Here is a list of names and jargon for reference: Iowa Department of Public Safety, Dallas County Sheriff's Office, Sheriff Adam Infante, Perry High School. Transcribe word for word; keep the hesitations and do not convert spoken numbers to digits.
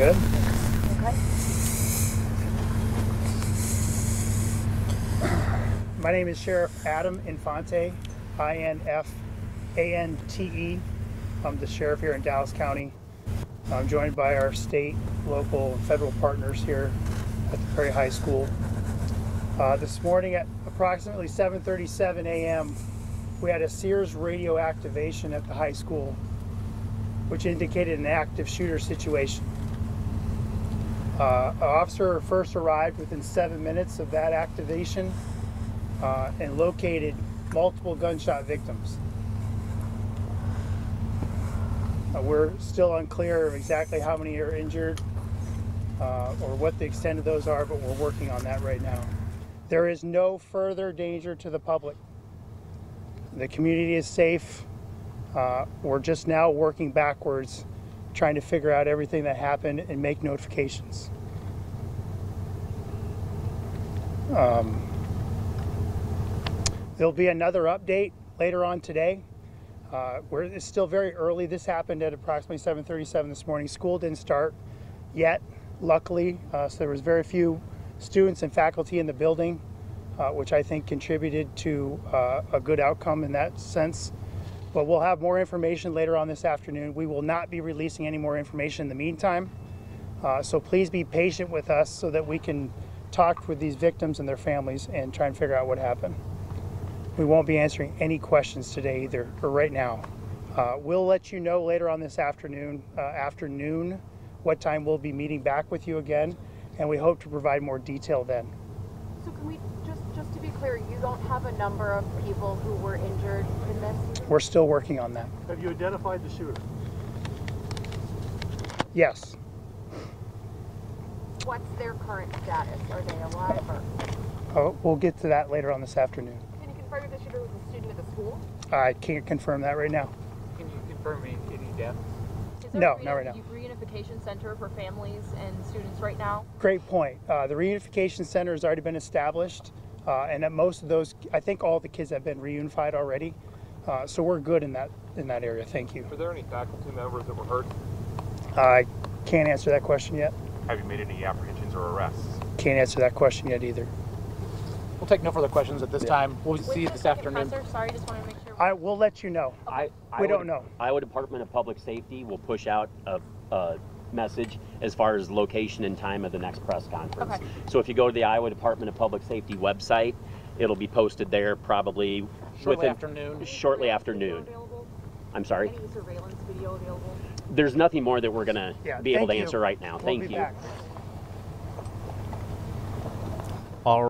good? Okay. My name is Sheriff Adam Infante, I N F A N T E. I'm the sheriff here in Dallas County. I'm joined by our state, local, and federal partners here at the Perry High School. Uh, this morning at approximately seven thirty-seven a m, we had a Sears radio activation at the high school, which indicated an active shooter situation. Uh, an officer first arrived within seven minutes of that activation uh, and located multiple gunshot victims. Uh, we're still unclear of exactly how many are injured uh, or what the extent of those are, but we're working on that right now. There is no further danger to the public. The community is safe. Uh, we're just now working backwards, trying to figure out everything that happened and make notifications. Um, there'll be another update later on today. Uh, we're, it's still very early. This happened at approximately seven thirty-seven this morning. School didn't start yet, luckily, uh, so there was very few students and faculty in the building, uh, which I think contributed to uh, a good outcome in that sense. But we'll have more information later on this afternoon. We will not be releasing any more information in the meantime. Uh, so please be patient with us so that we can talk with these victims and their families and try and figure out what happened. We won't be answering any questions today either, or right now. Uh, we'll let you know later on this afternoon, uh, afternoon, what time we'll be meeting back with you again, and we hope to provide more detail then. So can we, just, just to be clear, you don't have a number of people who were injured in this? We're still working on that. Have you identified the shooter? Yes. What's their current status? Are they alive or? Oh, we'll get to that later on this afternoon. Can you confirm if the shooter was a student at the school? I can't confirm that right now. Can you confirm any, any deaths? No, not right now. Is there a reunification center for families and students right now? Great point. Uh, the reunification center has already been established, uh, and at most of those, I think all the kids have been reunified already. Uh, so we're good in that in that area. Thank you. Were there any faculty members that were hurt? I can't answer that question yet. Have you made any apprehensions or arrests? Can't answer that question yet either. We'll take no further questions at this yeah. time. We'll Wait, see you this afternoon. Professor? Sorry, just want to make sure. I will let you know. I, I we don't know. Iowa Department of Public Safety will push out a, a message as far as location and time of the next press conference. Okay. So if you go to the Iowa Department of Public Safety website, it'll be posted there probably shortly within, afternoon. Shortly after noon. I'm sorry? Any surveillance video available? There's nothing more that we're going to yeah, be able to you. answer right now. We'll thank you. Back. All right.